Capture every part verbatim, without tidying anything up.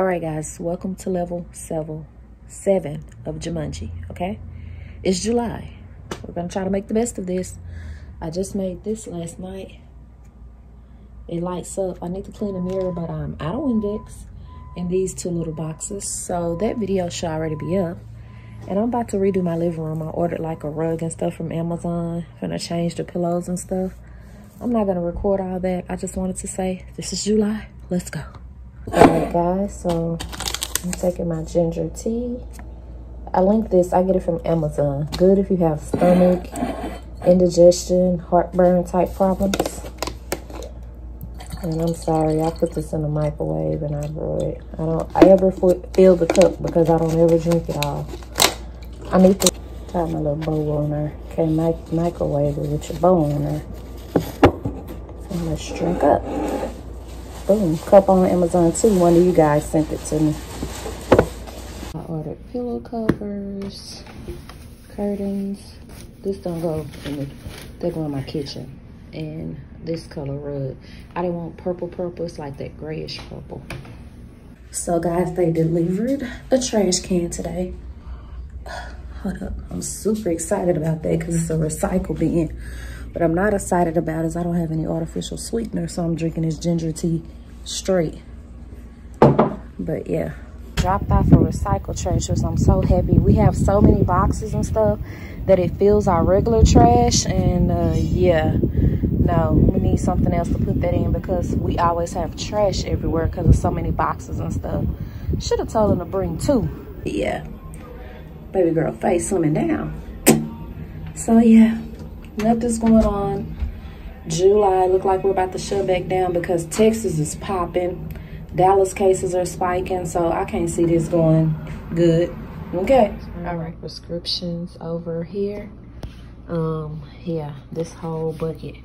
All right, guys, welcome to level seven, seven of Jumanji, okay? It's July. We're going to try to make the best of this. I just made this last night. It lights up. I need to clean the mirror, but I'm out of Windex in these two little boxes. So that video should already be up. And I'm about to redo my living room. I ordered like a rug and stuff from Amazon. I'm going to change the pillows and stuff. I'm not going to record all that. I just wanted to say, this is July. Let's go. All right, guys. So I'm taking my ginger tea. I linked this. I get it from Amazon. Good if you have stomach, indigestion, heartburn type problems. And I'm sorry, I put this in the microwave and I brew it. I don't I ever fill the cup because I don't ever drink it all. I need to tie my little bow on her. Can't mic microwave it with your bow on her. And let's drink up. Boom. Cup on Amazon too. One of you guys sent it to me. I ordered pillow covers, curtains. This don't go in the, they go in my kitchen. And this color rug. I didn't want purple purple. It's like that grayish purple. So guys, they delivered a trash can today. Hold up. I'm super excited about that because it's a recycle bin. But I'm not excited about is I don't have any artificial sweetener, so I'm drinking this ginger tea straight. But yeah. Dropped off a recycle trash, which I'm so happy. We have so many boxes and stuff that it fills our regular trash, and uh, yeah. No, we need something else to put that in because we always have trash everywhere because of so many boxes and stuff. Should have told them to bring two. Yeah. Baby girl face swimming down. So yeah, nothing's going on. July, look like we're about to shut back down because Texas is popping. Dallas cases are spiking, so I can't see this going good. Okay. All right, prescriptions over here. Um, yeah, this whole bucket.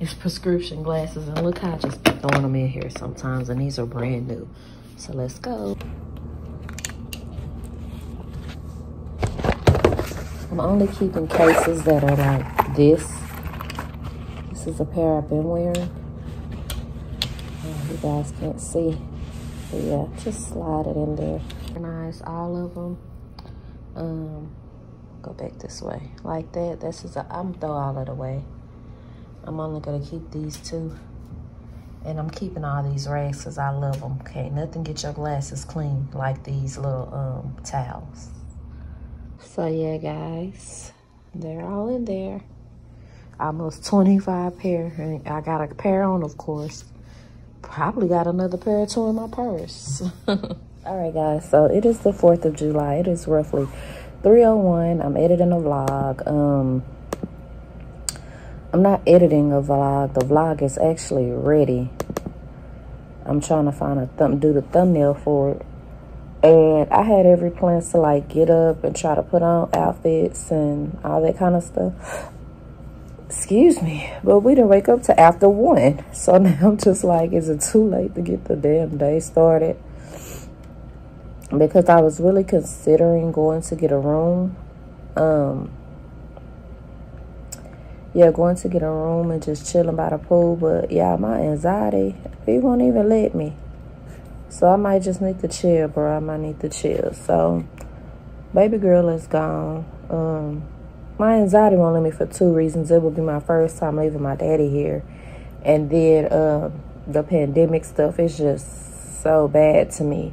It's prescription glasses, and look how I just keep throwing them in here sometimes, and these are brand new. So let's go. I'm only keeping cases that are like this. This is a pair I've been wearing. Oh, you guys can't see. But yeah, just slide it in there. Organize all of them. Um, go back this way. Like that, this is a, I'm throw all of it away. I'm only gonna keep these two. And I'm keeping all these rags because I love them. Okay, nothing get your glasses clean like these little um, towels. So yeah, guys, they're all in there. Almost twenty-five pair. And I got a pair on, of course. Probably got another pair or two in my purse. All right, guys, so it is the fourth of July. It is roughly three oh one. I'm editing a vlog. Um... I'm not editing a vlog. The vlog is actually ready. I'm trying to find a thumb, do the thumbnail for it. And I had every plans to like get up and try to put on outfits and all that kind of stuff. Excuse me, but we didn't wake up till after one. So now I'm just like, is it too late to get the damn day started? Because I was really considering going to get a room. Um. Yeah, going to get a room and just chilling by the pool. But yeah, my anxiety, it won't even let me. So I might just need to chill, bro. I might need to chill. So baby girl is gone. Um, my anxiety won't let me for two reasons. It will be my first time leaving my daddy here. And then uh, the pandemic stuff is just so bad to me.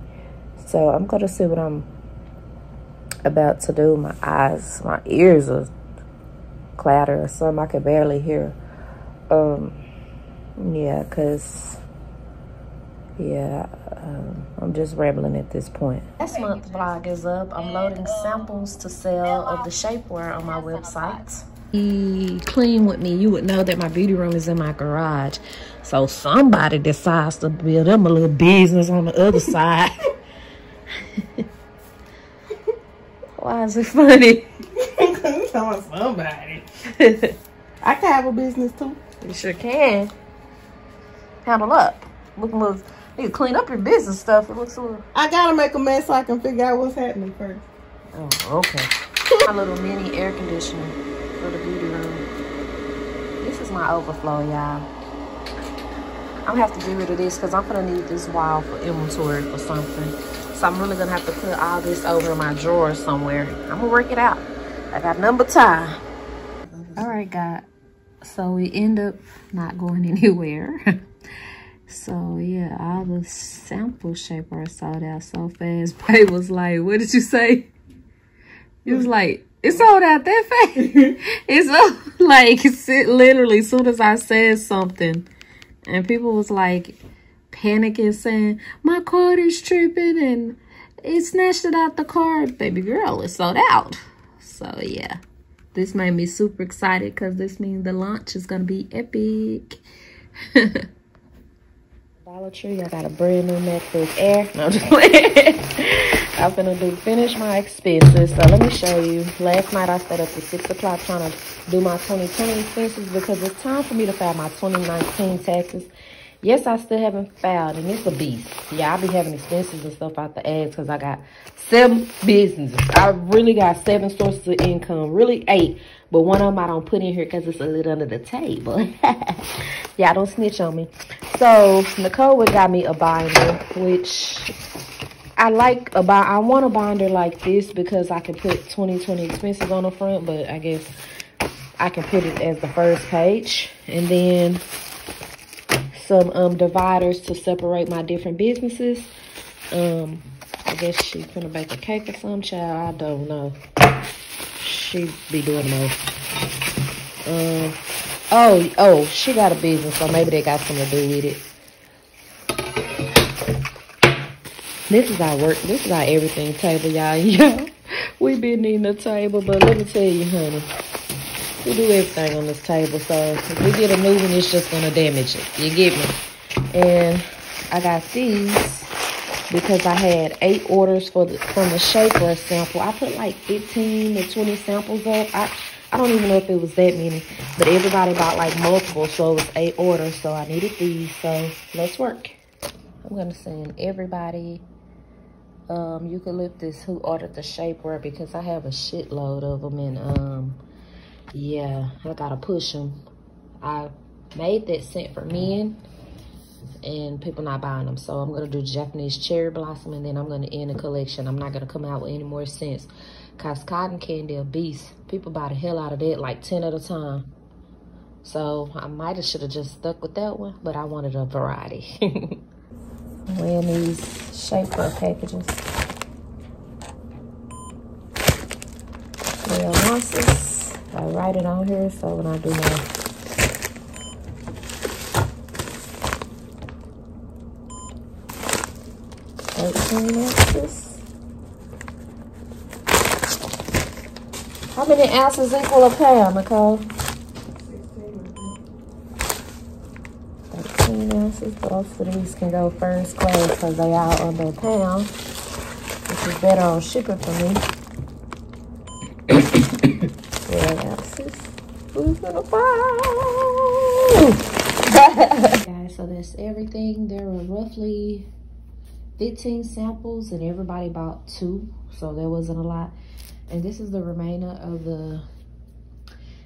So I'm going to see what I'm about to do. My eyes, my ears are clatter or something. I could barely hear. Um, yeah, cause yeah, um, I'm just rambling at this point. This month's vlog is up. I'm loading samples to sell of the shapewear on my website. E clean with me, you would know that my beauty room is in my garage. So somebody decides to build them a little business on the other side. Why is it funny? Telling somebody. I can have a business too. You sure can. Handle up. We can move. You can clean up your business stuff. It looks a little. I gotta make a mess so I can figure out what's happening first. Oh, okay. My little mini air conditioner for the beauty room. This is my overflow, y'all. I'm gonna have to get rid of this because I'm gonna need this wall for inventory for something. So I'm really gonna have to put all this over in my drawer somewhere. I'm gonna work it out. I got number time. All right, God. So we end up not going anywhere. So yeah, all the sample shapers sold out so fast. Babe was like, what did you say? It was like, it sold out that fast. It's so, like, literally, as soon as I said something, and people was like panicking, saying, my card is tripping, and it snatched it out the card. Baby girl, it sold out. So yeah, this made me super excited because this means the launch is gonna be epic. Dollar Tree, I got a brand new MacBook Air. No, I'm just playing. I'm finna do finish my expenses. So let me show you. Last night I stayed up to six o'clock trying to do my twenty twenty expenses because it's time for me to file my twenty nineteen taxes. Yes, I still haven't filed, and it's a beast. Yeah, I be having expenses and stuff out the ads because I got seven businesses. I really got seven sources of income, really eight, but one of them I don't put in here because it's a little under the table. Yeah, don't snitch on me. So Nicole got me a binder, which I like. A binder. I want a binder like this because I can put twenty twenty expenses on the front, but I guess I can put it as the first page, and then some um dividers to separate my different businesses. um I guess she's gonna bake a cake or some child, I don't know, she be doing most. um oh oh she got a business, so maybe they got something to do with it. This is our work, this is our everything table, y'all. Yeah, we been needing a table, but let me tell you, honey, we do everything on this table, so if we get a new one, it's just gonna damage it. You get me? And I got these because I had eight orders for the from the shaper sample. I put like fifteen to twenty samples up. I, I don't even know if it was that many, but everybody bought like multiple, so it was eight orders, so I needed these, so let's work. I'm gonna send everybody um, Eucalyptus who ordered the shaper because I have a shitload of them, and um, yeah, I gotta push them. I made that scent for men and people not buying them, so I'm gonna do Japanese Cherry Blossom, and then I'm gonna end the collection. I'm not gonna come out with any more scents cause Cotton Candy a beast. People buy the hell out of that, like ten at a time, so I might have should have just stuck with that one, but I wanted a variety. Wearing these shaper packages, twelve ounces. I write it on here, so when I do my eighteen ounces. How many ounces equal a pound, Nicole? thirteen ounces. Both of these can go first class because they all under a pound, which is better on shipping for me. twelve ounces. Who's gonna fall? Guys, so that's everything. There were roughly fifteen samples, and everybody bought two, so there wasn't a lot. And this is the remainder of the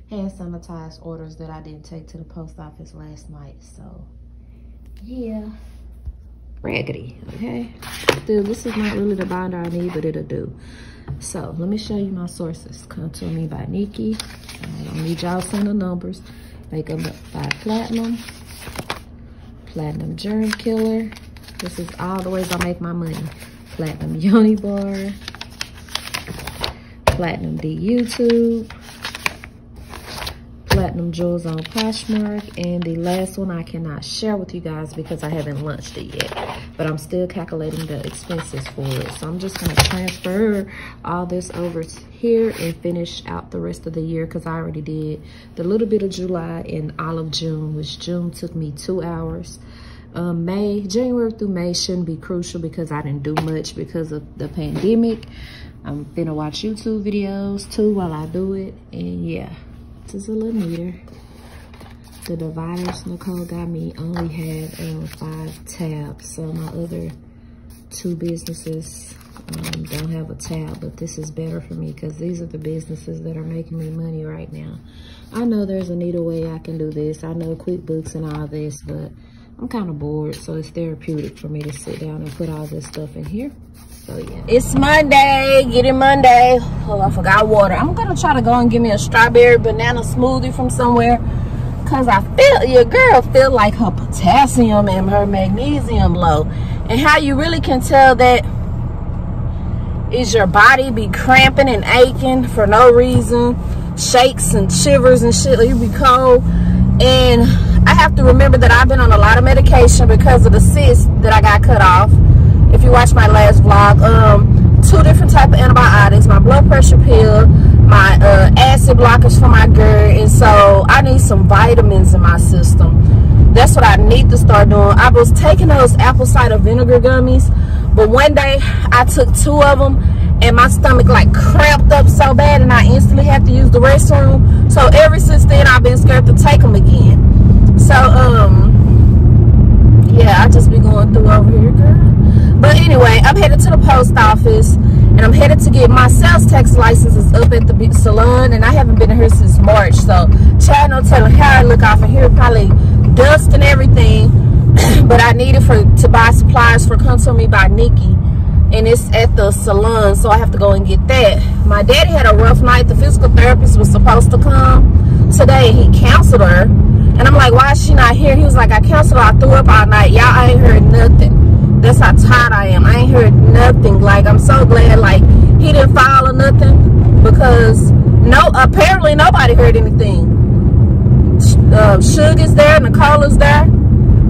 hand sanitized orders that I didn't take to the post office last night. So yeah, raggedy. Okay, dude, this is not really the binder I need, but it'll do. So let me show you my sources. Contour Me by Nikki. I don't need y'all send the numbers. Makeup by Platinum. Platinum Germ Killer. This is all the ways I make my money. Platinum Yoni Bar. Platinum D YouTube. Platinum Jewels on Poshmark. And the last one I cannot share with you guys because I haven't launched it yet, but I'm still calculating the expenses for it. So I'm just gonna transfer all this over here and finish out the rest of the year because I already did the little bit of July and all of June, which June took me two hours. Um, May, January through May shouldn't be crucial because I didn't do much because of the pandemic. I'm finna watch YouTube videos too while I do it, and yeah. This is a little neater. The dividers Nicole got me only had um, five tabs, so my other two businesses um, don't have a tab, but this is better for me because these are the businesses that are making me money right now. I know there's a neater way I can do this. I know QuickBooks and all this, but I'm kind of bored, so it's therapeutic for me to sit down and put all this stuff in here. So yeah. It's Monday, get it Monday. Oh, I forgot water. I'm gonna try to go and get me a strawberry banana smoothie from somewhere, cause I feel, your girl feel like her potassium and her magnesium low. And how you really can tell that is your body be cramping and aching for no reason. Shakes and shivers and shit, you be cold. And I have to remember that I've been on a lot of medication because of the cyst that I got cut off. If you watch my last vlog, um, two different type of antibiotics, my blood pressure pill, my uh, acid blockers for my GERD, and so I need some vitamins in my system. That's what I need to start doing. I was taking those apple cider vinegar gummies, but one day I took two of them and my stomach like cramped up so bad and I instantly had to use the restroom. So ever since then I've been scared to take them again. So um, yeah, I just be going through over here, girl. But anyway, I'm headed to the post office and I'm headed to get my sales tax licenses up at the salon, and I haven't been here since March, so child, no telling how I look off of here, probably dust and everything. But I need it for to buy supplies for Contour Me by Nikki, and it's at the salon, so I have to go and get that. My daddy had a rough night. The physical therapist was supposed to come today and he canceled her, and I'm like, why is she not here? He was like, I canceled her, I threw up all night, y'all, I ain't heard nothing. That's how tired I am. I ain't heard nothing. Like, I'm so glad, like, he didn't file or nothing, because no, apparently nobody heard anything. Uh, Sugar's there, Nicola's there.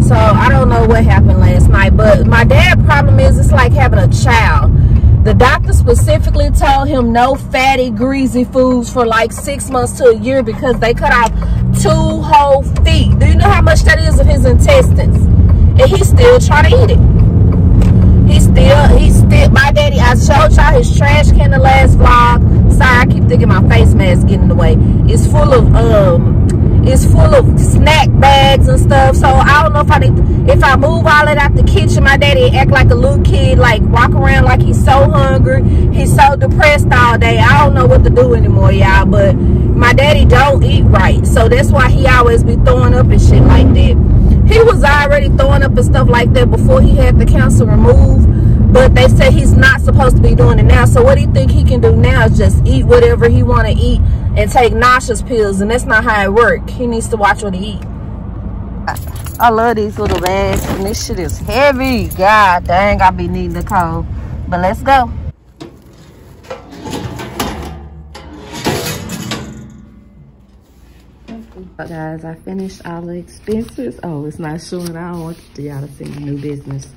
So, I don't know what happened last night. But my dad's problem is it's like having a child. The doctor specifically told him no fatty, greasy foods for like six months to a year because they cut off two whole feet. Do you know how much that is of his intestines? And he's still trying to eat it. He's still, he's still, my daddy, I showed y'all his trash can the last vlog. Sorry, I keep thinking my face mask getting in the way. It's full of, um, it's full of snack bags and stuff. So, I don't know if I need, if I move all that out the kitchen, my daddy act like a little kid, like walk around like he's so hungry. He's so depressed all day. I don't know what to do anymore, y'all, but my daddy don't eat right. So, that's why he always be throwing up and shit like that. He was already throwing up and stuff like that before he had the cancer removed, but they said he's not supposed to be doing it now. So what do you think he can do now is just eat whatever he want to eat and take nauseous pills, and that's not how it works. He needs to watch what he eat. I love these little bags, and this shit is heavy. God dang, I be needing the cold. But let's go. But guys, I finished all the expenses. Oh, it's not showing. I don't want y'all to see the new business.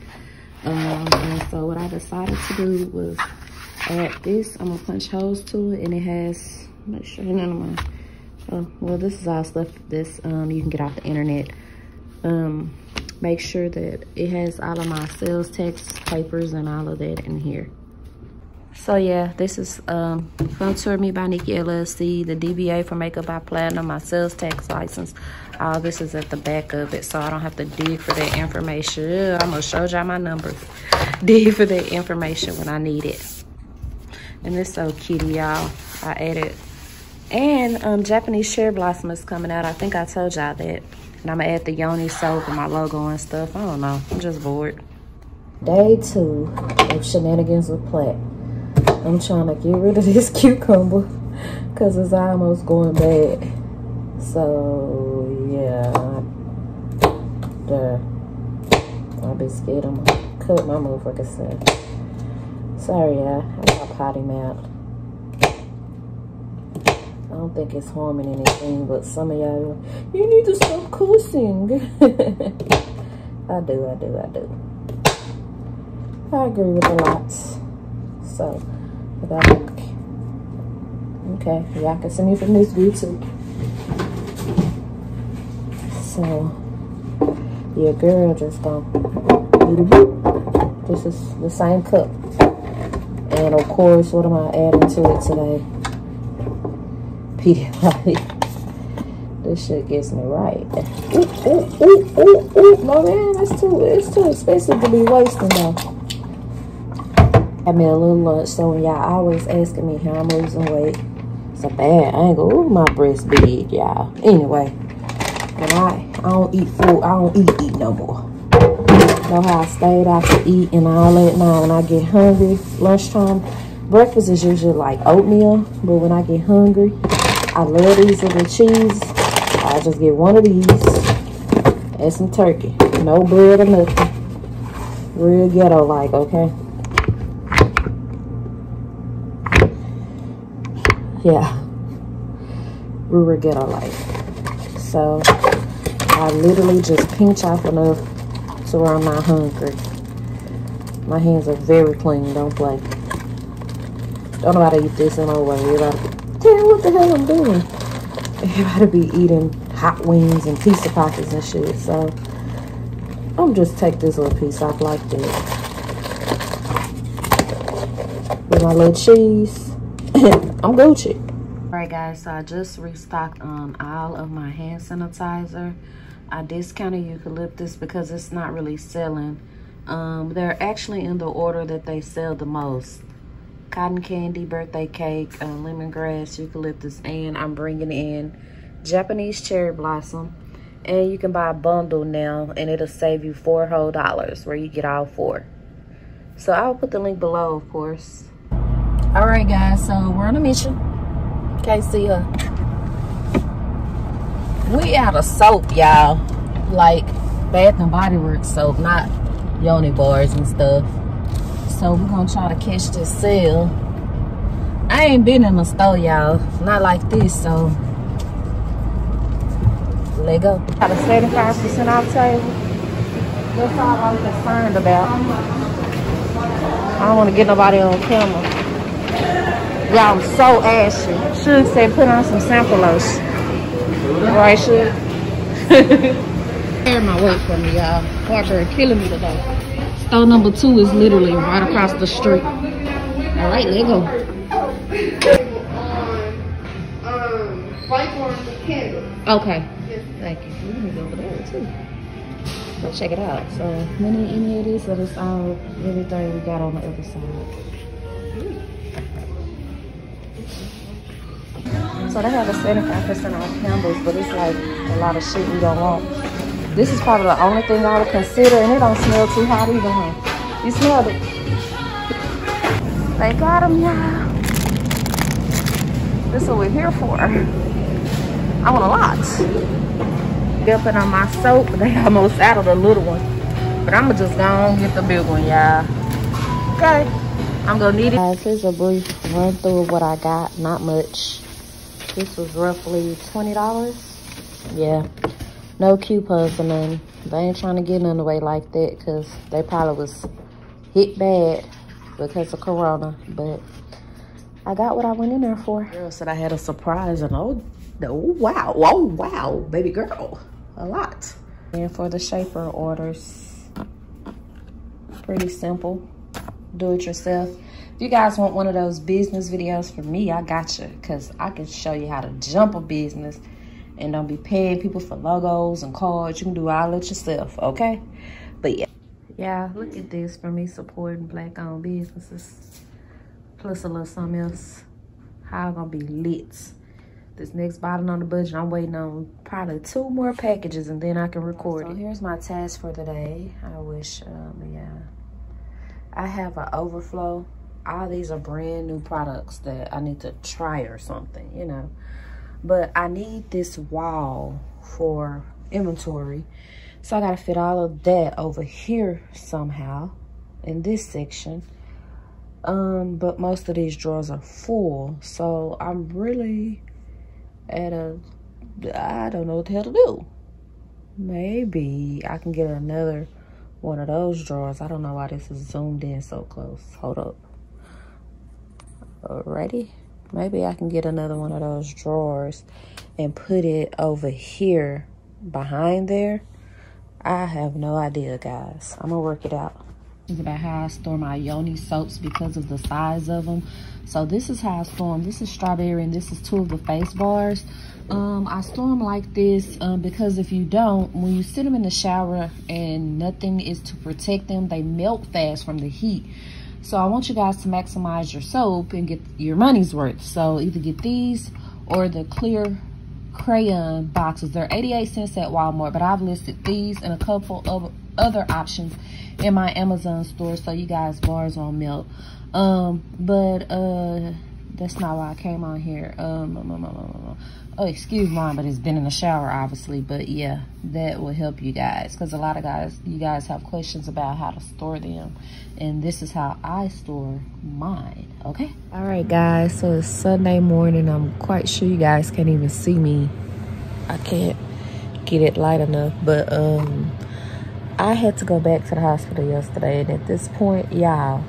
Um, and so what I decided to do was add this. I'm gonna punch holes to it, and it has, make sure none of my, oh, well, this is all stuff that's um, you can get off the internet. Um, make sure that it has all of my sales tax papers and all of that in here. So yeah, this is um, Contour Me by Nikki L L C, the D B A for Makeup by Platinum, my sales tax license. All this is at the back of it, so I don't have to dig for that information. Ew, I'm gonna show y'all my numbers. Dig for that information when I need it. And this so cute, y'all. I added, and um, Japanese Cherry Blossom is coming out. I think I told y'all that. And I'm gonna add the Yoni soap and my logo and stuff. I don't know. I'm just bored. Day two of shenanigans with Plat. I'm trying to get rid of this cucumber because it's almost going bad. So, yeah. Duh. I'll be scared I'm going to cut my motherfucking self. Sorry, y'all. I got potty mouth. I don't think it's harming anything, but some of y'all, you need to stop cussing. I do, I do, I do. I agree with a lot. So, okay, y'all can see me from this view too. So, your girl just gonna do the boop. This is the same cup. And of course, what am I adding to it today? Pedialyte. This shit gets me right. Ooh, ooh, ooh, ooh, ooh. My man, that's too, it's too expensive to be wasting though. I made a little lunch, so y'all always asking me how I'm losing weight. It's a bad angle. Ooh, my breast big, y'all. Anyway, and I, I don't eat food. I don't eat eat. no more. Know how I stayed out to eat and all that. Now when I get hungry, lunchtime, breakfast is usually like oatmeal, but when I get hungry, I love these little cheese. I just get one of these and some turkey. No bread or nothing. Real ghetto like, okay? Yeah. Real ghetto like. So I literally just pinch off enough to where I'm not hungry. My hands are very clean, don't play. Don't know how to eat this in no way. Everybody, damn, what the hell I'm doing? Everybody be eating hot wings and pizza pockets and shit. So I'm just take this little piece off like this with my little cheese. I'm Gucci. All right, guys. So I just restocked um all of my hand sanitizer. I discounted eucalyptus because it's not really selling. Um, they're actually in the order that they sell the most. Cotton Candy, Birthday Cake, uh, Lemongrass, Eucalyptus, and I'm bringing in Japanese Cherry Blossom. And you can buy a bundle now, and it'll save you four whole dollars, where you get all four. So I'll put the link below, of course. All right, guys, so we're on a mission. Can't see her. We out of soap, y'all. Like, Bath and Body Works soap, not Yoni bars and stuff. So we're gonna try to catch this sale. I ain't been in the store, y'all. Not like this, so let go. Got a seventy-five percent off table. That's all I'm concerned about. I don't wanna get nobody on camera. Y'all, I'm so ashy. Suge said put on some sample lotion. Right, Suge? Carry my weight for me, y'all. Water killing me today. Store number two is literally right across the street. All right, let go. Okay. Thank you. We're gonna go over there too. Let's check it out. So, many any of this, so that's all everything we got on the other side. So they have a seventy-five percent off Campbell's, but it's like a lot of shit we don't want. This is probably the only thing I would consider, and it don't smell too hot either, huh? You smelled it. They got them, y'all. This is what we're here for. I want a lot. Dumping on my soap, they almost out of the little one. But I'ma just go on and get the big one, y'all. Okay, I'm gonna need it. Guys, here's a brief run through of what I got, not much. This was roughly twenty dollars, yeah. No coupons or nothing. They ain't trying to get none away like that because they probably was hit bad because of Corona. But I got what I went in there for. Girl said I had a surprise and oh, oh wow, oh wow, baby girl, a lot. And for the shaper orders, pretty simple, do it yourself. If you guys want one of those business videos from me, I got you because I can show you how to jump a business and don't be paying people for logos and cards. You can do all that yourself, okay? But yeah. Yeah, look at this for me supporting black-owned businesses. Plus a little something else. How I'm gonna be lit. This next bottle on the budget, I'm waiting on probably two more packages and then I can record so it. So here's my task for the day. I wish, um, yeah. I have an overflow. All these are brand new products that I need to try or something, you know. But I need this wall for inventory. So I gotta fit all of that over here somehow in this section. Um, but most of these drawers are full. So I'm really at a, I don't know what the hell to do. Maybe I can get another one of those drawers. I don't know why this is zoomed in so close. Hold up. Alrighty. Maybe I can get another one of those drawers and put it over here behind there. I have no idea, guys. I'm gonna work it out. Think about how I store my Yoni soaps because of the size of them. So this is how I store them. This is strawberry and this is two of the face bars. Um, I store them like this um, because if you don't, when you sit them in the shower and nothing is to protect them, they melt fast from the heat. So I want you guys to maximize your soap and get your money's worth. So either get these or the clear crayon boxes. They're eighty-eight cents at Walmart, but I've listed these and a couple of other options in my Amazon store, so you guys bars on milk. Um, but uh, that's not why I came on here. Um, um, um, um, um, oh, excuse mine, but it's been in the shower, obviously. But yeah, that will help you guys, because a lot of guys, you guys have questions about how to store them, and this is how I store mine. Okay. All right, guys. So it's Sunday morning. I'm quite sure you guys can't even see me. I can't get it light enough, but um. I had to go back to the hospital yesterday, and at this point, y'all,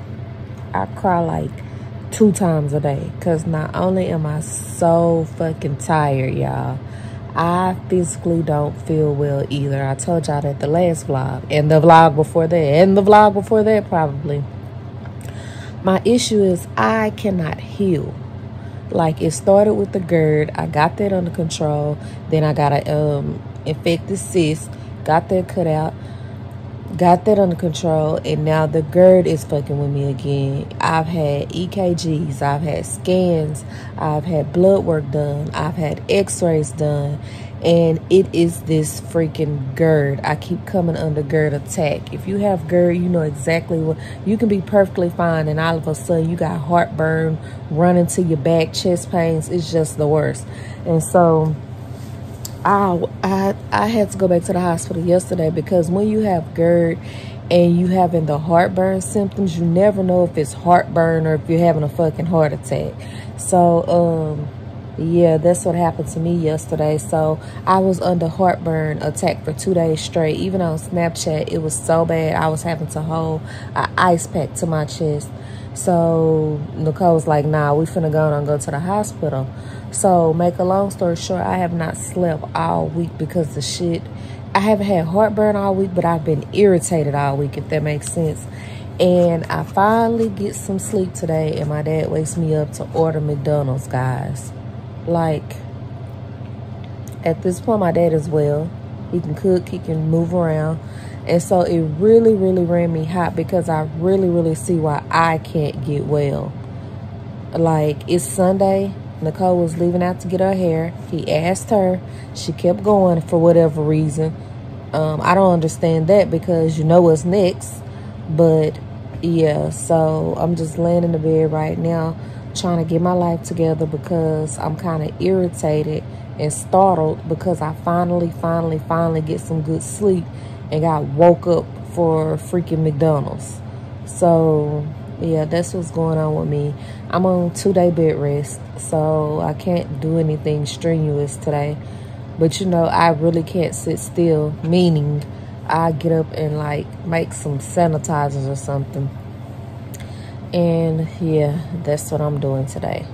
I cry like two times a day, because not only am I so fucking tired, y'all, I physically don't feel well either. I told y'all that the last vlog, and the vlog before that, and the vlog before that probably. My issue is I cannot heal. Like, it started with the GERD. I got that under control. Then I got a um, infected cyst, got that cut out. Got that under control, and now the GERD is fucking with me again. I've had E K Gs, I've had scans, I've had blood work done, I've had x-rays done, and it is this freaking GERD. I keep coming under GERD attack. If you have GERD, you know exactly what. You can be perfectly fine, and all of a sudden you got heartburn, running to your back, chest pains. It's just the worst. And so I, I I had to go back to the hospital yesterday, because when you have GERD and you having the heartburn symptoms, you never know if it's heartburn or if you're having a fucking heart attack. So um yeah, that's what happened to me yesterday. So I was under heartburn attack for two days straight. Even on Snapchat, it was so bad I was having to hold an ice pack to my chest. So Nicole's like, nah, we finna go and go to the hospital. So make a long story short, I have not slept all week because the shit. I haven't had heartburn all week, but I've been irritated all week, if that makes sense. And I finally get some sleep today, and my dad wakes me up to order McDonald's, guys. Like, at this point, my dad is well. He can cook, he can move around. And so it really, really ran me hot, because I really, really see why I can't get well. Like, it's Sunday. Nicole was leaving out to get her hair. He asked her. She kept going for whatever reason. Um, I don't understand that, because you know what's next. But, yeah, so I'm just laying in the bed right now, trying to get my life together, because I'm kind of irritated and startled, because I finally, finally, finally get some good sleep and got woke up for freaking McDonald's. So, yeah, that's what's going on with me. I'm on two-day bed rest, so I can't do anything strenuous today. But, you know, I really can't sit still, meaning I get up and, like, make some sanitizers or something. And yeah, that's what I'm doing today.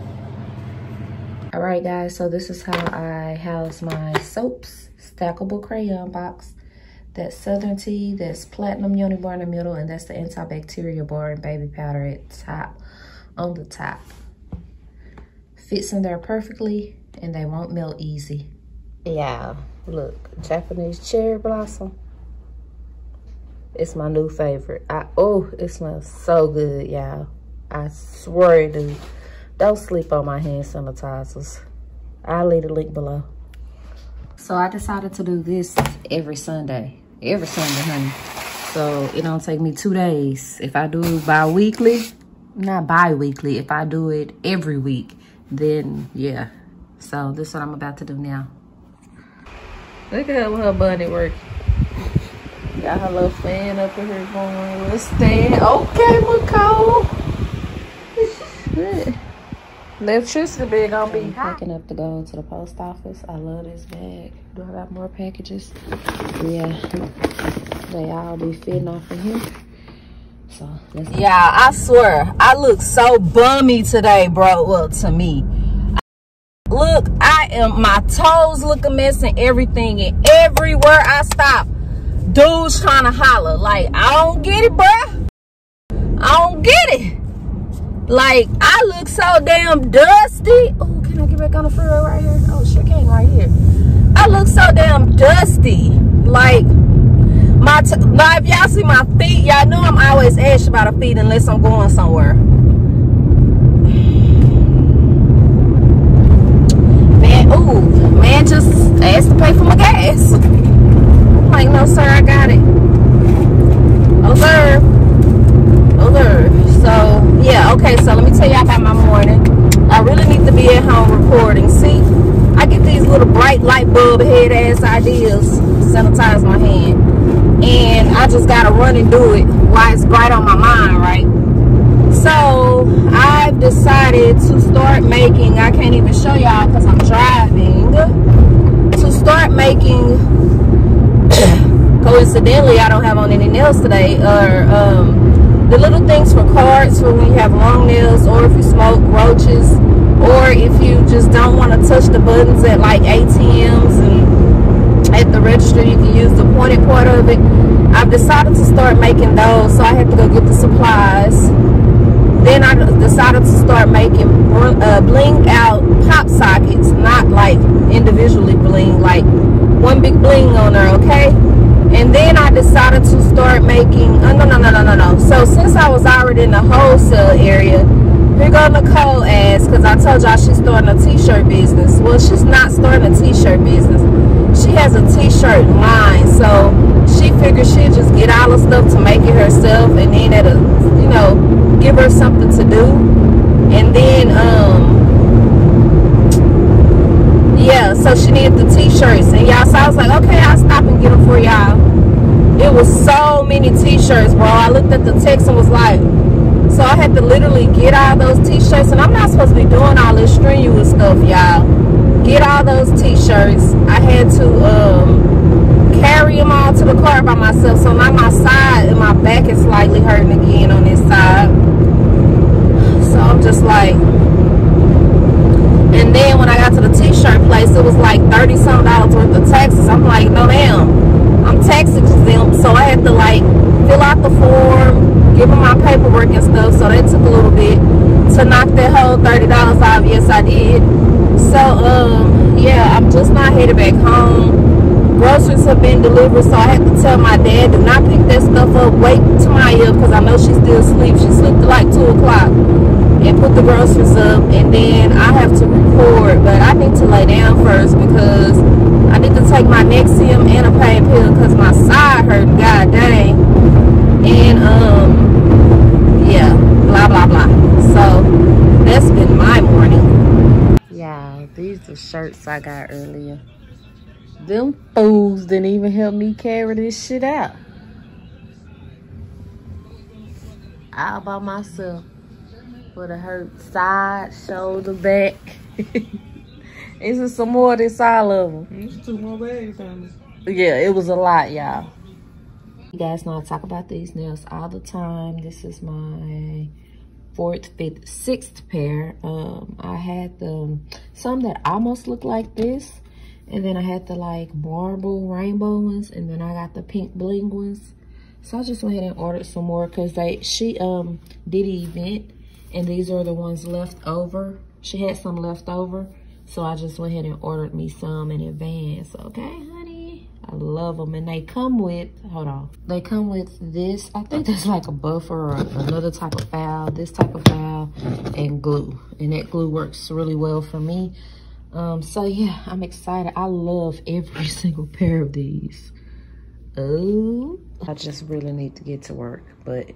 All right, guys, so this is how I house my soaps. Stackable crayon box, that's Southern Tea, that's Platinum Yoni Bar in the middle, and that's the antibacterial bar and baby powder at top, on the top. Fits in there perfectly, and they won't melt easy. Yeah, look, Japanese Cherry Blossom. It's my new favorite. I, oh, it smells so good, y'all. I swear it do. Don't sleep on my hand sanitizers. I'll leave the link below. So I decided to do this every Sunday. Every Sunday, honey. So it don't take me two days. If I do it bi-weekly, not bi-weekly, if I do it every week, then yeah. So this is what I'm about to do now. Look at her with her bunny working. Got her little fan up in here going with a stand. Okay, McCall. Electricity bag gonna be hot. Packing up to go to the post office. I love this bag. Do I got more packages? Yeah. They all be fitting off of here. So let's go. Yeah, I swear, I look so bummy today, bro. Well, to me. Look, I am, my toes look a mess and everything, and everywhere I stop, dudes trying to holler. Like, I don't get it, bruh. I don't get it. Like, I look so damn dusty. Oh, can I get back on the freeway right here? Oh, shit, I can't right here. I look so damn dusty. Like, my t like, if y'all see my feet, y'all know I'm always ashy about the feet unless I'm going somewhere. Man, ooh, man just asked to pay for my gas. I'm like, no sir, I got it. Oh sir. Oh sir. So yeah, okay, so let me tell y'all about my morning. I really need to be at home recording. See, I get these little bright light bulb head ass ideas. Sanitize my hand. And I just gotta run and do it while it's bright on my mind, right? So I've decided to start making, I can't even show y'all because I'm driving, to start making, coincidentally I don't have on any nails today, or um, the little things for cards for when you have long nails, or if you smoke roaches, or if you just don't want to touch the buttons at like A T Ms and at the register, you can use the pointed part of it. I've decided to start making those, so I have to go get the supplies. Then I decided to start making uh, bling out pop sockets, not like individually bling, like one big bling on there, okay? And then I decided to start making, oh, no, no, no, no, no, no. So since I was already in the wholesale area, here go Nicole ass, because I told y'all she's starting a t-shirt business. Well, she's not starting a t-shirt business. She has a t-shirt line, so she figured she'd just get all the stuff to make it herself, and then at a, you know, give her something to do. And then um yeah, so she needed the t-shirts, and y'all, so I was like, okay, I'll stop and get them for y'all. It was so many t-shirts, bro. I looked at the text and was like, so I had to literally get all those t-shirts, and I'm not supposed to be doing all this strenuous stuff, y'all. Get all those t-shirts. I had to um carry them all to the car by myself, so now my side and my back is slightly hurting again on this side. So I'm just like, and then when I got to the t-shirt place, it was like thirty some dollars worth of taxes. I'm like, no damn, I'm taxing them. So I had to like fill out the form, give them my paperwork and stuff. So that took a little bit to knock that whole thirty dollars off. Yes, I did. So um, yeah, I'm just not headed back home. Groceries have been delivered, so I had to tell my dad to not pick that stuff up. Wake Tamaya up, because I know she's still asleep. She slept at like two o'clock. And put the groceries up, and then I have to record, but I need to lay down first because I need to take my Nexium and a pain pill because my side hurt, god dang. And um yeah, blah blah blah. So that's been my morning. Yeah, these are shirts I got earlier. Them fools didn't even help me carry this shit out all by myself. Would have hurt side, shoulder, back. Is some more of this, all of them? It's two more bags on this. Yeah, it was a lot, y'all. You guys know I talk about these nails all the time. This is my fourth, fifth, sixth pair. Um, I had the, some that almost looked like this. And then I had the like marble rainbow ones. And then I got the pink bling ones. So I just went ahead and ordered some more because they she um did an event. And these are the ones left over. She had some left over. So I just went ahead and ordered me some in advance. Okay, honey. I love them. And they come with, hold on. They come with this. I think that's like a buffer or another type of file. This type of file and glue. And that glue works really well for me. Um, so yeah, I'm excited. I love every single pair of these. Oh, I just really need to get to work. But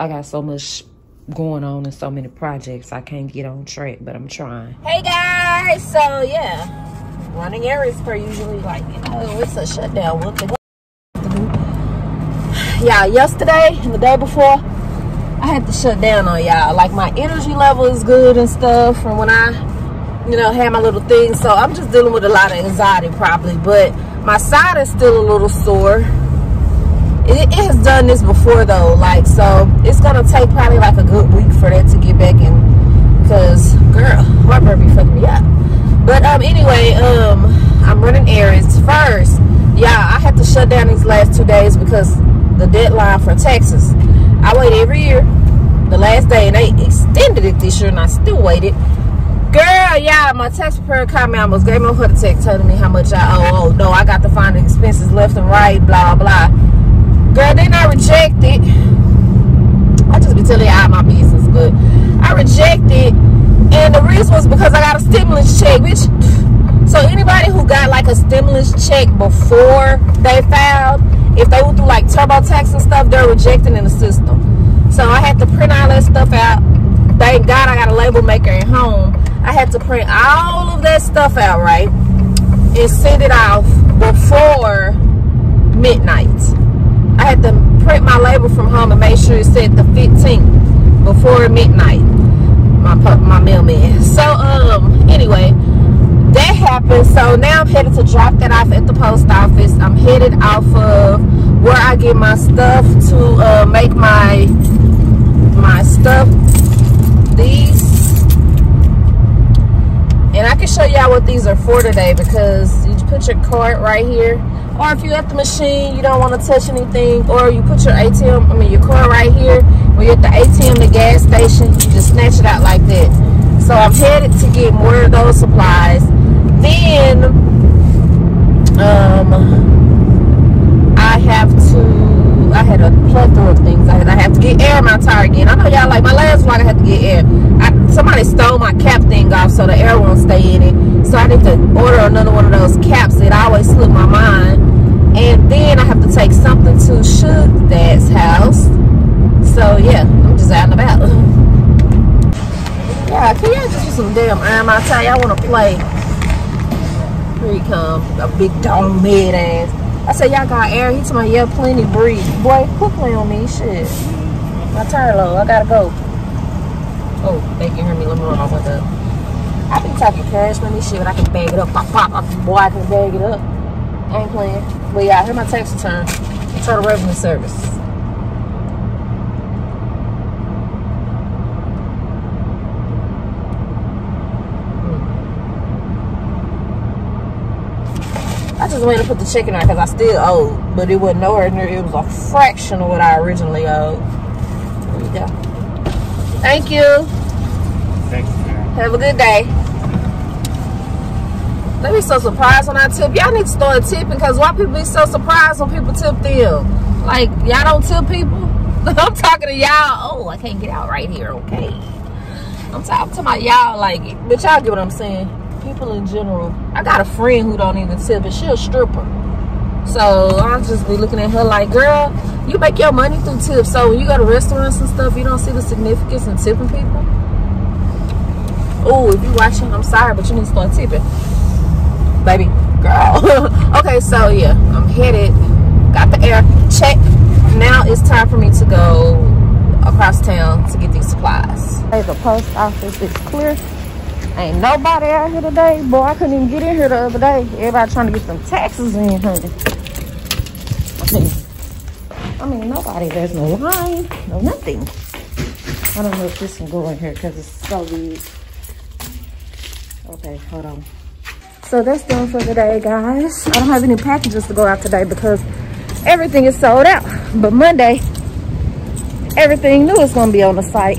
I got so much going on in so many projects I can't get on track, but I'm trying. Hey guys, so yeah, running errands per usually, like, you know, it's a shutdown. What the hell to do? Yeah, yesterday and the day before I had to shut down on y'all. Like, my energy level is good and stuff from when I, you know, had my little thing, so I'm just dealing with a lot of anxiety probably, but my side is still a little sore. It has done this before though, like, so it's gonna take probably like a good week for that to get back in, because girl, my bird be fucking me up. But um anyway, um I'm running errands first. Yeah, I had to shut down these last two days because the deadline for Texas. I wait every year the last day, and they extended it this year, and I still waited. Girl, yeah, my tax preparer called me, I almost gave me a heart attack telling me how much I owe. Oh no, I got to find the expenses left and right, blah blah. Girl, then I rejected. I just be telling y'all my business, but I rejected, and the reason was because I got a stimulus check, bitch. So anybody who got like a stimulus check before they filed, if they were through like TurboTax and stuff, they're rejecting in the system. So I had to print all that stuff out. Thank God I got a label maker at home. I had to print all of that stuff out, right, and send it off before midnight. I had to print my label from home and make sure it said the fifteenth before midnight. My my mailman. So um, anyway, that happened. So now I'm headed to drop that off at the post office. I'm headed off of where I get my stuff to uh, make my my stuff. These, and I can show y'all what these are for today, because you put your card right here, or if you're at the machine, you don't want to touch anything, or you put your A T M, I mean your card right here. When you're at the A T M, the gas station, you just snatch it out like that. So I'm headed to get more of those supplies. Then um, I have to. I had a plethora of things. I had, I have to get air in my tire again. I know y'all like my last vlog. I had to get air. I, somebody stole my cap thing off, so the air won't stay in it. So I need to order another one of those caps. It always slipped my mind. And then I have to take something to Suge Dad's house. So yeah, I'm just out and about. Yeah, can y'all just use some damn air in my tire? I want to play. Here he comes, a big dog mid ass. I said, y'all got air? He told me, yeah, plenty, breathe. Boy, quit playing on me, shit. My tire low, I gotta go. Oh, they can hear me, let me run my window up. I be talking cash money shit, but I can bag it up, pop, pop, pop. Boy, I can bag it up. I ain't playing. But yeah, I hear my tax return. Total Revenue Service. I just went and put the check in there because I still owed, but it wasn't nowhere near. It was a fraction of what I originally owed. There you go. Thank you. Thank you, man. Have a good day. They be so surprised when I tip. Y'all need to start tipping, because why people be so surprised when people tip them? Like, y'all don't tip people? I'm talking to y'all. Oh, I can't get out right here. Okay. I'm talking about y'all, like, but y'all get what I'm saying. People in general. I got a friend who don't even tip, but she a stripper. So I'll just be looking at her like, girl, you make your money through tips. So when you go to restaurants and stuff, you don't see the significance in tipping people. Oh, if you watching, I'm sorry, but you need to start tipping. Baby, girl. Okay, so yeah, I'm headed. Got the air check. Now it's time for me to go across town to get these supplies. Hey, the post office is clear. Ain't nobody out here today. Boy, I couldn't even get in here the other day. Everybody trying to get some taxes in, honey. I mean, I mean nobody. There's no line, no nothing. I don't know if this can go in here because it's so big. Okay, hold on. So that's done for today, guys. I don't have any packages to go out today because everything is sold out. But Monday, everything new is going to be on the site.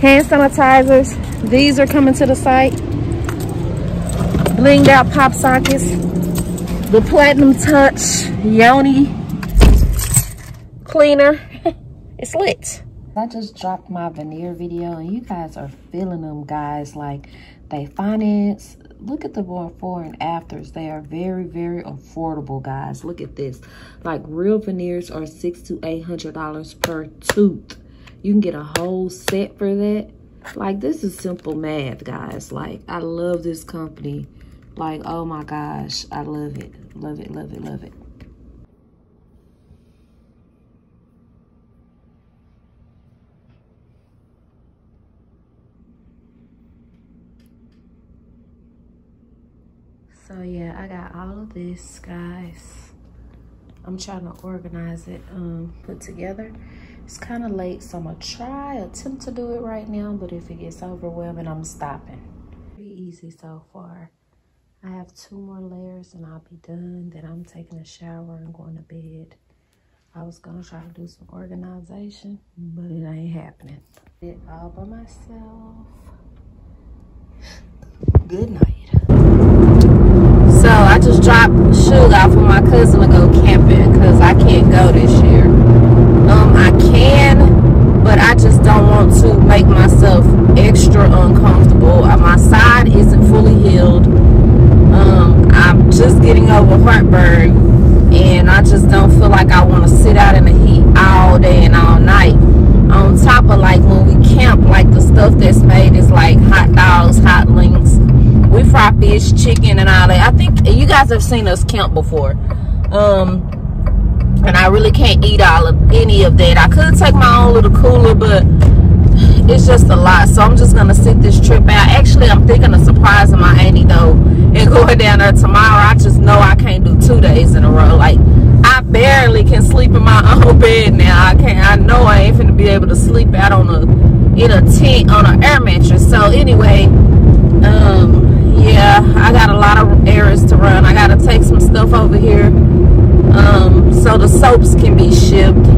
Hand sanitizers. These are coming to the site. Blinged out pop sockets. The Platinum Touch Yoni Cleaner. It's lit. I just dropped my veneer video and you guys are feeling them, guys. Like, they finance. Look at the before and afters. They are very, very affordable, guys. Look at this. Like, real veneers are six to eight hundred dollars per tooth. You can get a whole set for that. Like, this is simple math, guys. Like, I love this company. Like, oh my gosh, I love it. Love it, love it, love it. So yeah, I got all of this, guys. I'm trying to organize it, um, put together. It's kind of late, so I'm gonna try, attempt to do it right now, but if it gets overwhelming, I'm stopping. Pretty easy so far. I have two more layers and I'll be done. Then I'm taking a shower and going to bed. I was gonna try to do some organization, but it ain't happening. Did it all by myself. Good night. So I just dropped Suge off with my cousin to go camping because I can't go this year. Um, I can, but I just don't want to make myself extra uncomfortable. My side isn't fully healed. Um, I'm just getting over heartburn, and I just don't feel like I want to sit out in the heat all day and all night. On top of, like, when we camp, like, the stuff that's made is like hot dogs, hot links, we fry fish, chicken, and all that. I think you guys have seen us camp before. Um, and I really can't eat all of any of that. I could take my own little cooler, but it's just a lot, so I'm just gonna sit this trip out. Actually, I'm thinking of surprising my auntie though and going down there tomorrow. I just know I can't do two days in a row. Like, I barely can sleep in my own bed now. I can't. I know I ain't finna be able to sleep out on a in a tent on an air mattress. So anyway, um, yeah, I got a lot of errands to run. I gotta take some stuff over here, um, so the soaps can be shipped.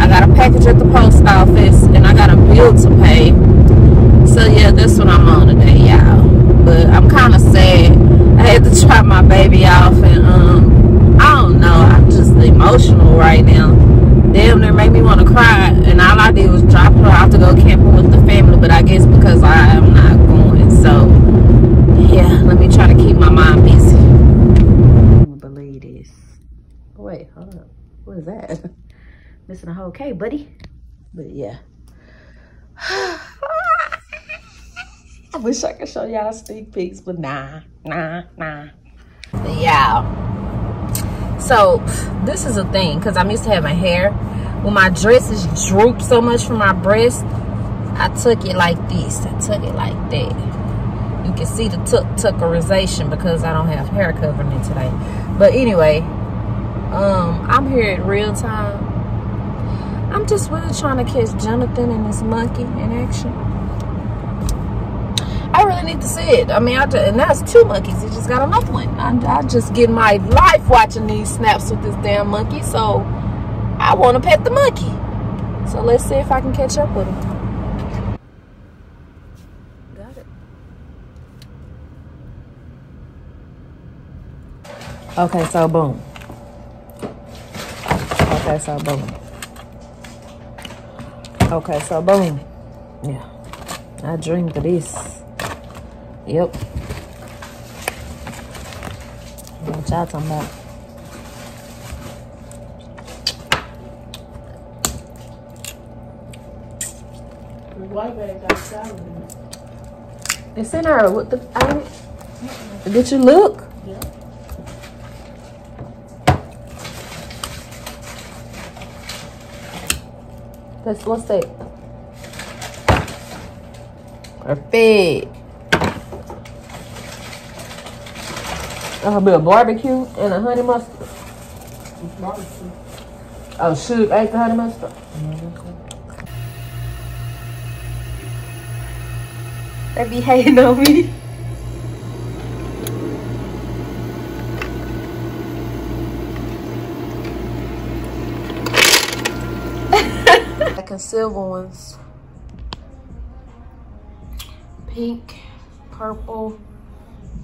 I got a package at the post office, and I got a bill to pay. So yeah, that's what I'm on today, y'all. But I'm kind of sad. I had to drop my baby off, and um, I don't know. I'm just emotional right now. Damn, that made me want to cry. And all I did was drop her off to go camping with the family. But I guess because I am not going, so yeah. Let me try to keep my mind busy. I don't believe this. Wait, hold up. What is that? Missing a whole K, buddy. But yeah. I wish I could show y'all sneak peeks, but nah, nah, nah. But y'all, so this is a thing, because I'm used to having hair. When my dresses droop so much from my breast, I took it like this. I took it like that. You can see the tuck tuckerization because I don't have hair covering it today. But anyway, um, I'm here at real time. I'm just really trying to catch Jonathan and this monkey in action. I really need to see it. I mean, I just, and that's two monkeys. He just got another one. I, I just get my life watching these snaps with this damn monkey. So I want to pet the monkey. So let's see if I can catch up with him. Got it. Okay, so boom. Okay, so boom. Okay, so boom. Yeah, I dreamed of this. Yep. What y'all talking about? The white bag got salad in it. It's in her. What the? I, did you look? Yeah. Let's, what's that? Perfect. That'll be a barbecue and a honey mustard. It's barbecue. Oh, shoot, I ate the honey mustard. Mm-hmm. They be hating on me. Silver ones, pink, purple,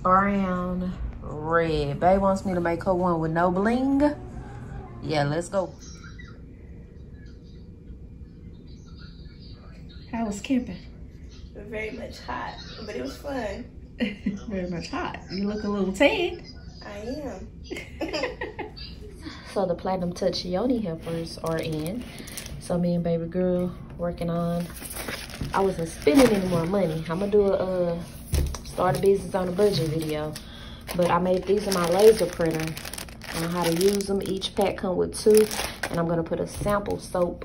brown, red. Babe wants me to make her one with no bling. Yeah, let's go. How was camping? Very much hot, but it was fun. Very much hot. You look a little tan. I am. So the Platinum Touch Yoni helpers are in. So me and baby girl working on, I wasn't spending any more money. I'm gonna do a uh, start a business on a budget video. But I made these in my laser printer on how to use them. Each pack come with two, and I'm gonna put a sample soap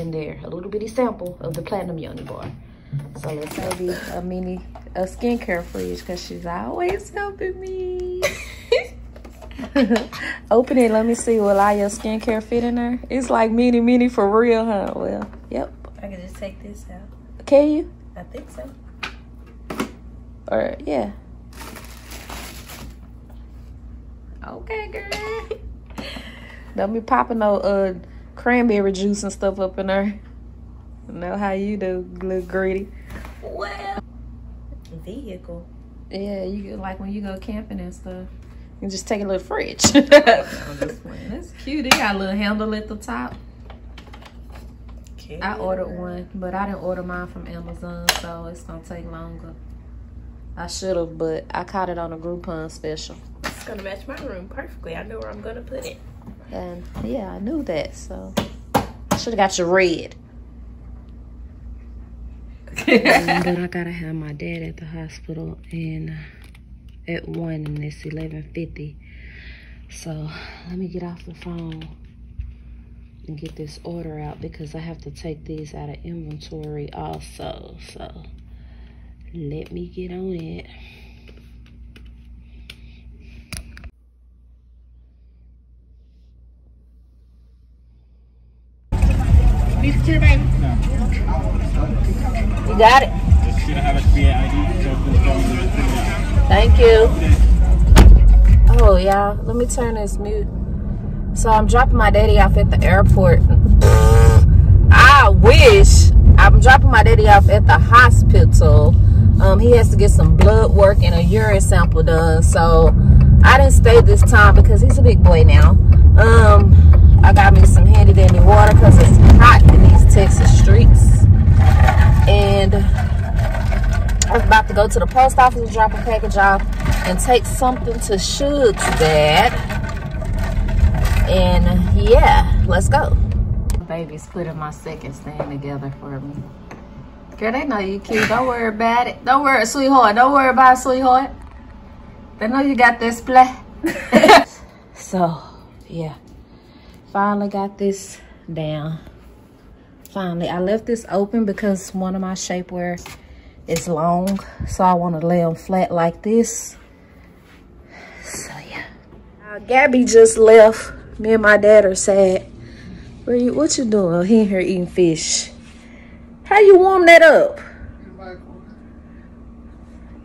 in there. A little bitty sample of the Platinum Yoni Bar. So let's maybe a mini, a skincare fridge, because she's always helping me. Open it. Let me see. Will all your skincare fit in there? It's like mini, mini for real, huh? Well, yep. I can just take this out. Can you? I think so. Or, yeah. Okay, girl. Don't be popping no uh, cranberry juice and stuff up in there. I know how you do, little greedy. Well, vehicle. Yeah, you like when you go camping and stuff. And just take a little fridge. That's cute. It got a little handle at the top. Cute. I ordered one, but I didn't order mine from Amazon, so it's gonna take longer. I should have, but I caught it on a Groupon special. It's gonna match my room perfectly. I know where I'm gonna put it. And yeah, I knew that, so I should have got you red. um, but I gotta have my dad at the hospital and at one, and it's eleven fifty. So let me get off the phone and get this order out, because I have to take these out of inventory also. So let me get on it. You got it. Thank you. Oh, y'all, let me turn this mute. So I'm dropping my daddy off at the airport. I wish. I'm dropping my daddy off at the hospital. Um, he has to get some blood work and a urine sample done. So I didn't stay this time because he's a big boy now. Um. I got me some handy dandy water because it's hot in these Texas streets. And I was about to go to the post office and drop a package off and take something to Suge's dad. And yeah, let's go. Baby's putting my second stand together for me. Girl, they know you cute. Don't worry about it. Don't worry, sweetheart. Don't worry about it, sweetheart. They know you got this play. So, yeah. Finally got this down. Finally, I left this open because one of my shapewear is long, so I want to lay them flat like this. So yeah. Uh, Gabby just left. Me and my dad are sad. Where you? What you doing? He in here eating fish. How you warm that up?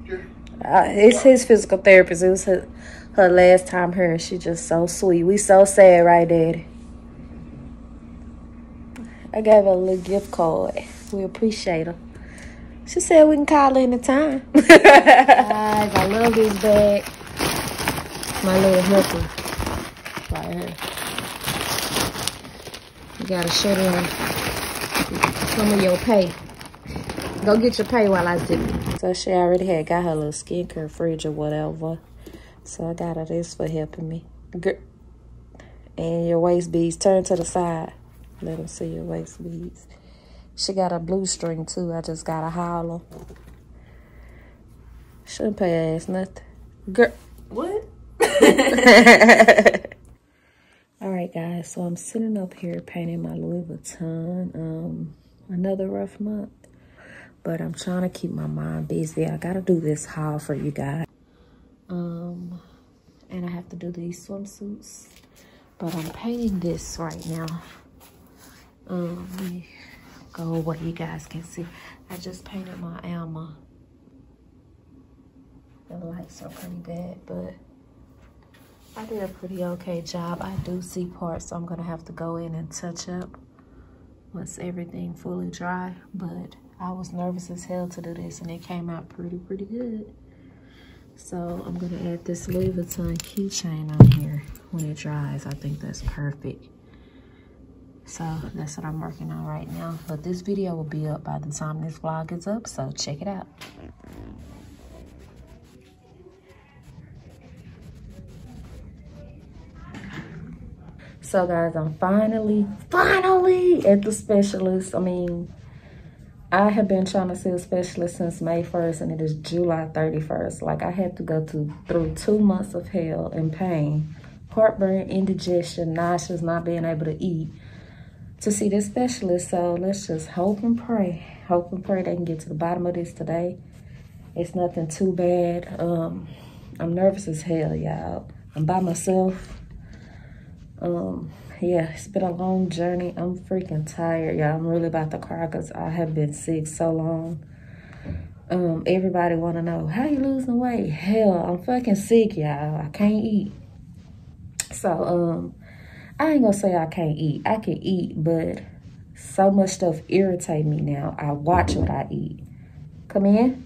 Uh, it's his physical therapist. It was his. Her last time here, and she just so sweet. We so sad, right, Daddy? I gave her a little gift card. We appreciate her. She said we can call anytime. Guys, I love this bag. My little helper. Right here. You gotta shut in some of your pay. Go get your pay while I zip it. So she already had got her little skincare fridge or whatever. So I got her this for helping me. And your waist beads. Turn to the side. Let them see your waist beads. She got a blue string too. I just got a holler. Shouldn't pay her ass nothing. Girl. What? Alright guys. So I'm sitting up here painting my Louis Vuitton. Um, another rough month. But I'm trying to keep my mind busy. I got to do this haul for you guys. Um, and I have to do these swimsuits, but I'm painting this right now. Um, let me go away, you guys can see. I just painted my Alma. The lights are pretty bad, but I did a pretty okay job. I do see parts, so I'm gonna have to go in and touch up once everything fully dry, but I was nervous as hell to do this, and it came out pretty, pretty good. So I'm gonna add this Louis Vuitton keychain on here when it dries. I think that's perfect. So that's what I'm working on right now. But this video will be up by the time this vlog is up, so check it out. So guys, I'm finally, finally at the specialist. I mean, I have been trying to see a specialist since May first, and it is July thirty-first. Like, I had to go to, through two months of hell and pain, heartburn, indigestion, nauseous, not being able to eat, to see this specialist. So let's just hope and pray. Hope and pray they can get to the bottom of this today. It's nothing too bad. Um, I'm nervous as hell, y'all. I'm by myself. Um... Yeah, it's been a long journey. I'm freaking tired, y'all. I'm really about to cry because I have been sick so long. Um, everybody want to know, how you losing weight? Hell, I'm fucking sick, y'all. I can't eat. So, um, I ain't going to say I can't eat. I can eat, but so much stuff irritate me now. I watch what I eat. Come in.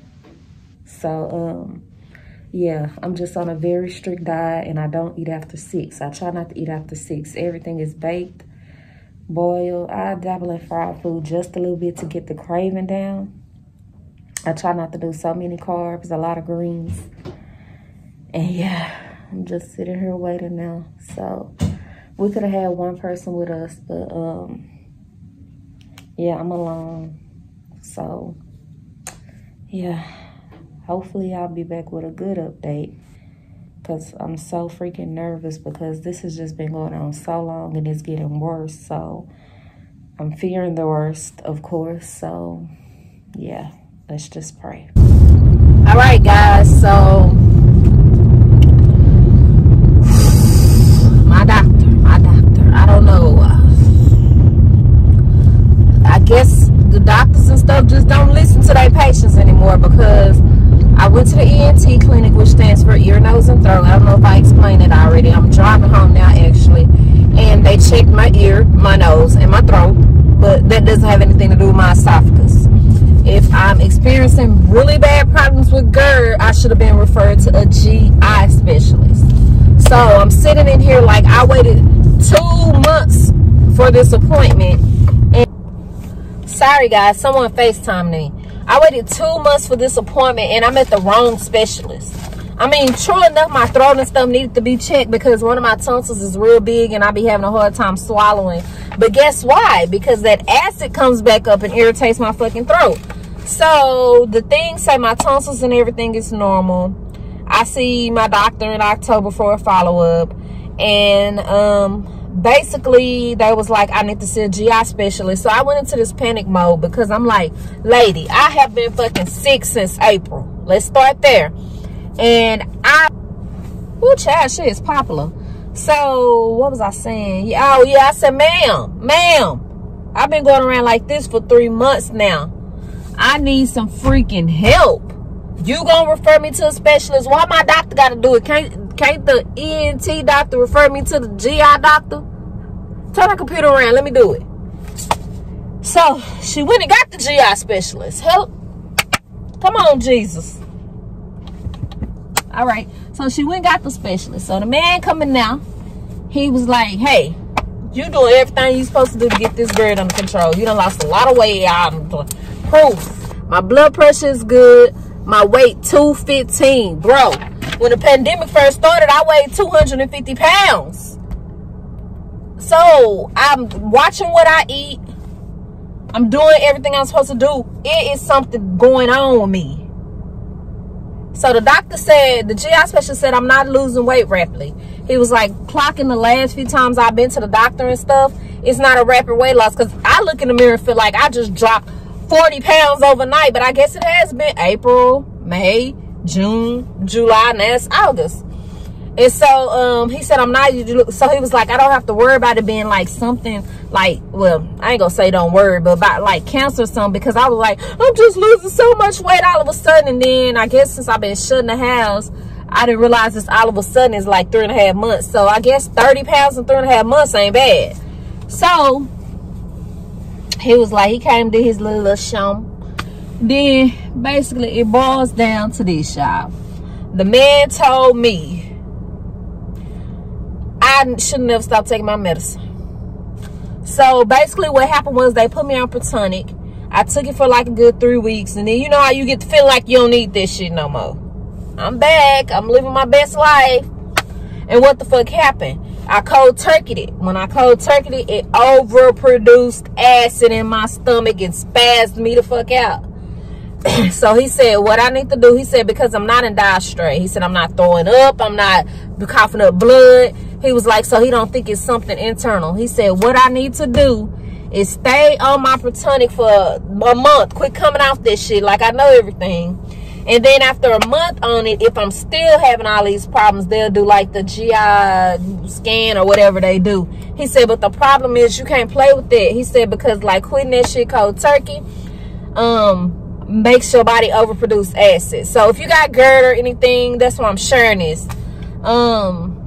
So, um... yeah, I'm just on a very strict diet, and I don't eat after six. I try not to eat after six. Everything is baked, boiled. I dabble in fried food just a little bit to get the craving down. I try not to do so many carbs, a lot of greens. And yeah, I'm just sitting here waiting now. So we could have had one person with us, but um, yeah, I'm alone. So yeah, hopefully I'll be back with a good update, because I'm so freaking nervous, because this has just been going on so long and it's getting worse. So I'm fearing the worst, of course. So yeah, let's just pray. All right, guys, so my doctor, my doctor, I don't know. I guess the doctors and stuff just don't listen to their patients anymore, because I went to the E N T clinic, which stands for ear, nose, and throat. I don't know if I explained it already. I'm driving home now, actually. And they checked my ear, my nose, and my throat. But that doesn't have anything to do with my esophagus. If I'm experiencing really bad problems with GERD, I should have been referred to a G I specialist. So I'm sitting in here like I waited two months for this appointment. And sorry, guys. Someone FaceTimed me. I waited two months for this appointment, and I'm at the wrong specialist. I mean, true enough, my throat and stuff needed to be checked because one of my tonsils is real big, and I be having a hard time swallowing. But guess why? Because that acid comes back up and irritates my fucking throat. So the thing say my tonsils and everything is normal. I see my doctor in October for a follow-up, and um... basically they was like, I need to see a G I specialist. So I went into this panic mode, because I'm like, lady, I have been fucking sick since April. Let's start there. And I, ooh, child, shit is popular. So what was I saying? Oh yeah, I said, ma'am, ma'am, I've been going around like this for three months now. I need some freaking help. You gonna refer me to a specialist? Why my doctor gotta do it? Can't can't the E N T doctor refer me to the G I doctor? Turn the computer around, let me do it. So she went and got the G I specialist. Help. Come on, Jesus. All right. So she went and got the specialist. So the man coming now, he was like, hey, you doing everything you supposed to do to get this GERD under control. You done lost a lot of weight. I'm proof. My blood pressure is good. My weight two fifteen, bro. When the pandemic first started, I weighed two hundred fifty pounds. So I'm watching what I eat. I'm doing everything I'm supposed to do. It is something going on with me. So the doctor said, the G I specialist said, I'm not losing weight rapidly. He was like, clocking the last few times I've been to the doctor and stuff, it's not a rapid weight loss, because I look in the mirror and feel like I just dropped forty pounds overnight. But I guess it has been April, May, June, July, and that's August. And so um he said, I'm not, so he was like, I don't have to worry about it being like something like, well, I ain't gonna say don't worry, but about like cancer or something, because I was like, I'm just losing so much weight all of a sudden. And then I guess since I've been shut in the house, I didn't realize this all of a sudden is like three and a half months. So I guess thirty pounds in three and a half months ain't bad. So he was like, he came, did his little, little show. Then basically it boils down to this, y'all. The man told me I shouldn't have stopped taking my medicine. So basically what happened was they put me on Protonix. I took it for like a good three weeks. And then you know how you get to feel like you don't need this shit no more. I'm back. I'm living my best life. And what the fuck happened? I cold turkeyed it. When I cold turkeyed it, it overproduced acid in my stomach and spazzed me the fuck out. So he said, what I need to do, he said, because I'm not in dire strait. He said, I'm not throwing up. I'm not coughing up blood. He was like, so he don't think it's something internal. He said, what I need to do is stay on my Protonix for a month. Quit coming off this shit like I know everything. And then after a month on it, if I'm still having all these problems, they'll do like the G I scan or whatever they do. He said, but the problem is you can't play with it. He said, because like quitting that shit cold turkey um, makes your body overproduce acid. So if you got GERD or anything, that's why I'm sharing this. Um,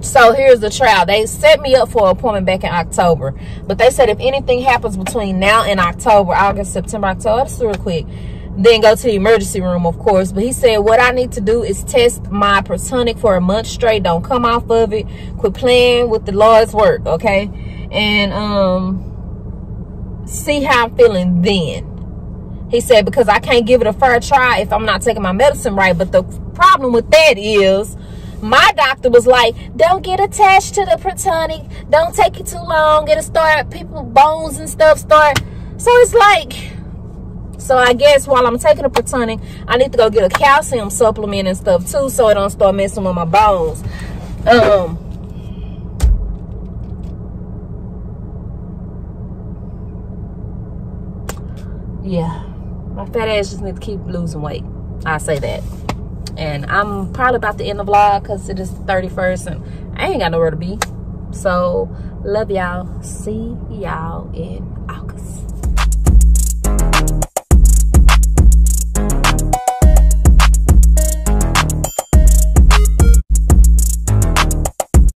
so here's the trial. They set me up for an appointment back in October. But they said if anything happens between now and October, August, September, October, that's real quick, then go to the emergency room, of course. But he said, what I need to do is test my Protonix for a month straight. Don't come off of it. Quit playing with the Lord's work, okay? And um, see how I'm feeling then. He said, because I can't give it a fair try if I'm not taking my medicine right. But the problem with that is my doctor was like, don't get attached to the Protonix. Don't take it too long. It'll start, people bones and stuff start. So it's like, so I guess while I'm taking the Protonix, I need to go get a calcium supplement and stuff too, so it don't start messing with my bones. Um. Yeah, my fat ass just need to keep losing weight. I say that. And I'm probably about to end the vlog because it is the thirty-first and I ain't got nowhere to be. So, love y'all. See y'all in August.